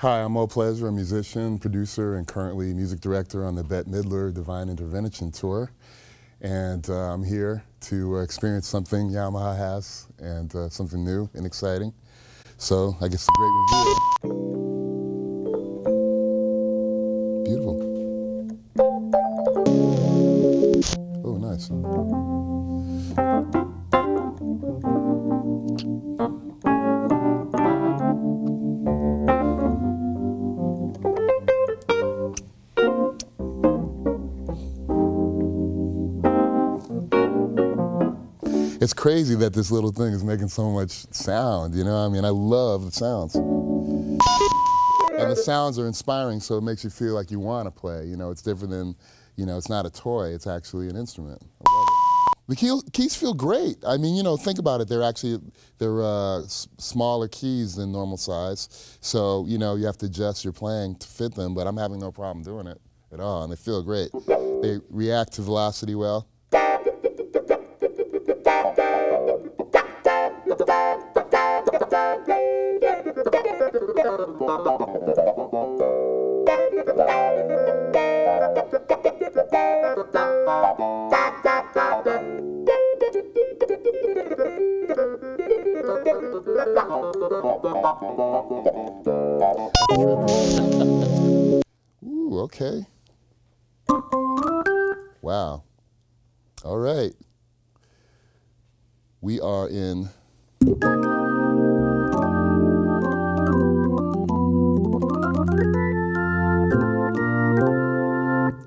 Hi, I'm Mo Pleasure, a musician, producer, and currently music director on the Bette Midler Divine Intervention Tour. And I'm here to experience something Yamaha has, and something new and exciting. So I guess it's a great review. Beautiful. Oh, nice. It's crazy that this little thing is making so much sound, you know what I mean? I love the sounds. And the sounds are inspiring, so it makes you feel like you want to play. You know, it's different than, you know, it's not a toy, it's actually an instrument. I love it. The keys feel great. I mean, you know, think about it. They're actually, they're smaller keys than normal size. So, you know, you have to adjust your playing to fit them, but I'm having no problem doing it at all, and they feel great. They react to velocity well. Ooh, okay. Wow. All right. We are in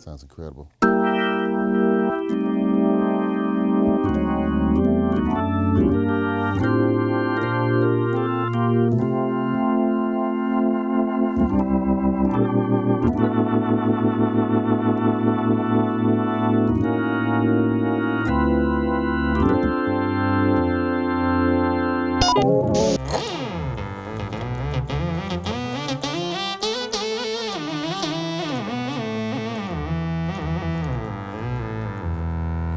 sounds incredible.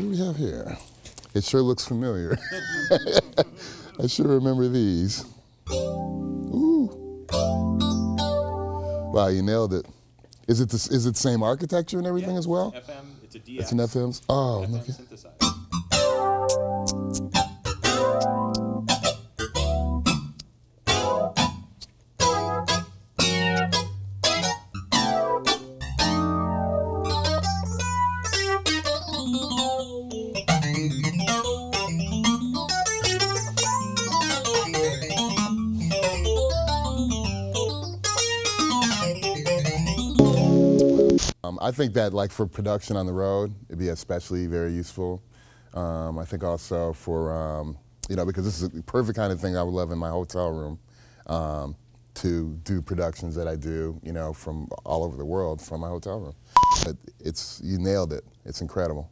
do we have here? It sure looks familiar. I sure remember these. Ooh. Wow, you nailed it. Is it the same architecture and everything as well? FM, it's a DX. It's an FM's? Oh, FM okay. I think that, like, for production on the road, it'd be especially very useful. I think also for, you know, because this is the perfect kind of thing I would love in my hotel room to do productions that I do, you know, from all over the world from my hotel room. But you nailed it. It's incredible.